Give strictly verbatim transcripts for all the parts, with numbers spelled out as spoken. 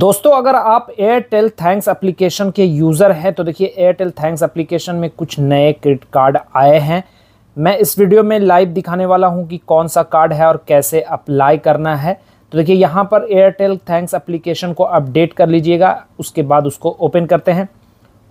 दोस्तों अगर आप एयरटेल थैंक्स एप्लीकेशन के यूज़र हैं तो देखिए एयरटेल थैंक्स एप्लीकेशन में कुछ नए क्रेडिट कार्ड आए हैं। मैं इस वीडियो में लाइव दिखाने वाला हूं कि कौन सा कार्ड है और कैसे अप्लाई करना है। तो देखिए यहां पर एयरटेल थैंक्स एप्लीकेशन को अपडेट कर लीजिएगा, उसके बाद उसको ओपन करते हैं।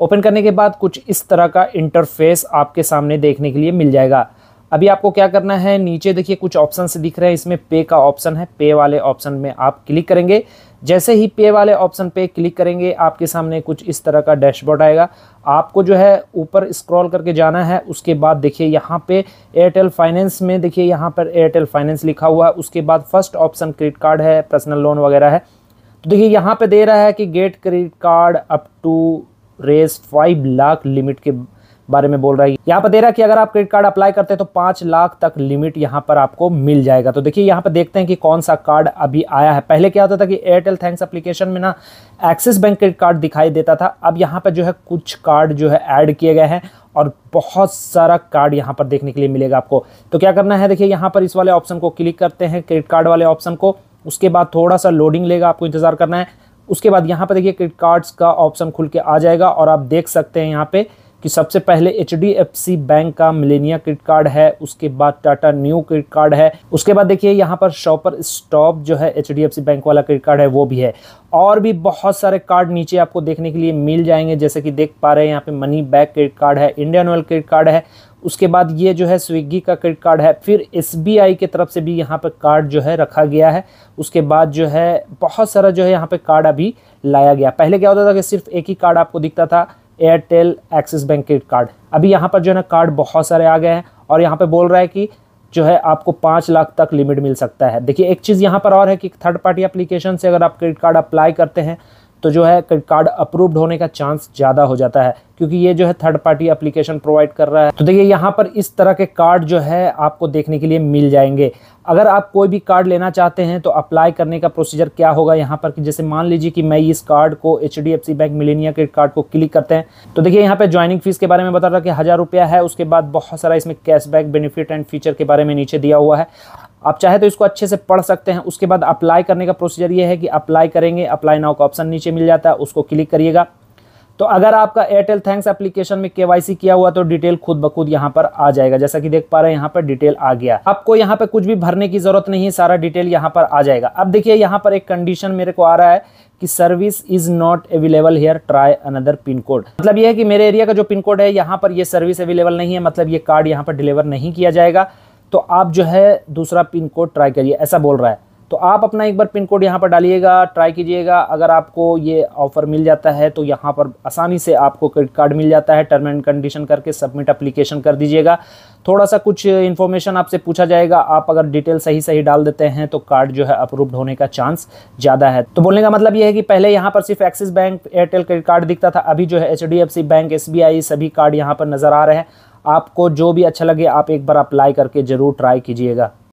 ओपन करने के बाद कुछ इस तरह का इंटरफेस आपके सामने देखने के लिए मिल जाएगा। अभी आपको क्या करना है, नीचे देखिए कुछ ऑप्शन से दिख रहे हैं, इसमें पे का ऑप्शन है, पे वाले ऑप्शन में आप क्लिक करेंगे। जैसे ही पे वाले ऑप्शन पे क्लिक करेंगे आपके सामने कुछ इस तरह का डैशबोर्ड आएगा। आपको जो है ऊपर स्क्रॉल करके जाना है। उसके बाद देखिए यहाँ पे एयरटेल फाइनेंस में देखिए यहाँ पर एयरटेल फाइनेंस लिखा हुआ है। उसके बाद फर्स्ट ऑप्शन क्रेडिट कार्ड है, पर्सनल लोन वगैरह है। तो देखिए यहाँ पर दे रहा है कि get credit card up to रेस फाइव लाख लिमिट के बारे में बोल रहा है। यहाँ पर दे रहा है कि अगर आप क्रेडिट कार्ड अप्लाई करते हैं तो पाँच लाख तक लिमिट यहाँ पर आपको मिल जाएगा। तो देखिए यहाँ पर देखते हैं कि कौन सा कार्ड अभी आया है। पहले क्या होता था कि एयरटेल थैंक्स एप्लीकेशन में ना एक्सिस बैंक क्रेडिट कार्ड दिखाई देता था। अब यहाँ पर जो है कुछ कार्ड जो है ऐड किए गए हैं और बहुत सारा कार्ड यहाँ पर देखने के लिए मिलेगा आपको। तो क्या करना है, देखिए यहाँ पर इस वाले ऑप्शन को क्लिक करते हैं, क्रेडिट कार्ड वाले ऑप्शन को। उसके बाद थोड़ा सा लोडिंग लेगा, आपको इंतजार करना है। उसके बाद यहाँ पर देखिए क्रेडिट कार्ड्स का ऑप्शन खुल के आ जाएगा और आप देख सकते हैं यहाँ पे कि सबसे पहले H D F C bank का मिलेनिया क्रेडिट कार्ड है, उसके बाद टाटा न्यू क्रेडिट कार्ड है, उसके बाद देखिए यहाँ पर शॉपर स्टॉप जो है H D F C bank वाला क्रेडिट कार्ड है वो भी है। और भी बहुत सारे कार्ड नीचे आपको देखने के लिए मिल जाएंगे, जैसे कि देख पा रहे हैं यहाँ पे मनी बैक क्रेडिट कार्ड है, इंडियन ऑयल क्रेडिट कार्ड है, उसके बाद ये जो है स्विगी का क्रेडिट कार्ड है, फिर एस बी आई की तरफ से भी यहाँ पर कार्ड जो है रखा गया है। उसके बाद जो है बहुत सारा जो है यहाँ पर कार्ड अभी लाया गया। पहले क्या होता था कि सिर्फ एक ही कार्ड आपको दिखता था, Airtel Axis bank credit card. अभी यहाँ पर जो है ना कार्ड बहुत सारे आ गए हैं और यहाँ पे बोल रहा है कि जो है आपको पाँच लाख तक लिमिट मिल सकता है। देखिए एक चीज़ यहाँ पर और है कि थर्ड पार्टी एप्लीकेशन से अगर आप क्रेडिट कार्ड अप्लाई करते हैं तो जो है क्रेडिट कार्ड अप्रूव्ड होने का चांस ज़्यादा हो जाता है, क्योंकि ये जो है थर्ड पार्टी एप्लीकेशन प्रोवाइड कर रहा है। तो देखिए यहाँ पर इस तरह के कार्ड जो है आपको देखने के लिए मिल जाएंगे। अगर आप कोई भी कार्ड लेना चाहते हैं तो अप्लाई करने का प्रोसीजर क्या होगा यहाँ पर, कि जैसे मान लीजिए कि मैं इस कार्ड को H D F C bank Millennia credit card को क्लिक करते हैं तो देखिए यहाँ पे ज्वाइनिंग फीस के बारे में बता रहा है कि हज़ार रुपया है। उसके बाद बहुत सारा इसमें कैशबैक बेनिफिट एंड फीचर के बारे में नीचे दिया हुआ है, आप चाहे तो इसको अच्छे से पढ़ सकते हैं। उसके बाद अप्लाई करने का प्रोसीजर ये है कि अप्लाई करेंगे, अप्लाई नाउ का ऑप्शन नीचे मिल जाता है, उसको क्लिक करिएगा। तो अगर आपका एयरटेल थैंक्स एप्लीकेशन में केवाईसी किया हुआ तो डिटेल खुद ब खुद यहाँ पर आ जाएगा। जैसा कि देख पा रहे हैं यहाँ पर डिटेल आ गया, आपको यहाँ पर कुछ भी भरने की जरूरत नहीं है, सारा डिटेल यहाँ पर आ जाएगा। अब देखिए यहाँ पर एक कंडीशन मेरे को आ रहा है कि service is not available here, try another pin code. मतलब यह है कि मेरे एरिया का जो पिन कोड है यहाँ पर ये सर्विस अवेलेबल नहीं है, मतलब ये कार्ड यहाँ पर डिलीवर नहीं किया जाएगा, तो आप जो है दूसरा पिन कोड ट्राई करिए, ऐसा बोल रहा है। तो आप अपना एक बार पिन कोड यहाँ पर डालिएगा, ट्राई कीजिएगा। अगर आपको ये ऑफ़र मिल जाता है तो यहाँ पर आसानी से आपको क्रेडिट कार्ड मिल जाता है। टर्म एंड कंडीशन करके सबमिट एप्लीकेशन कर दीजिएगा। थोड़ा सा कुछ इन्फॉर्मेशन आपसे पूछा जाएगा, आप अगर डिटेल सही सही डाल देते हैं तो कार्ड जो है अप्रूव्ड होने का चांस ज़्यादा है। तो बोलने का मतलब ये है कि पहले यहाँ पर सिर्फ Axis bank Airtel credit card दिखता था, अभी जो है H D F C bank S B I सभी कार्ड यहाँ पर नज़र आ रहे हैं। आपको जो भी अच्छा लगे आप एक बार अप्लाई करके ज़रूर ट्राई कीजिएगा।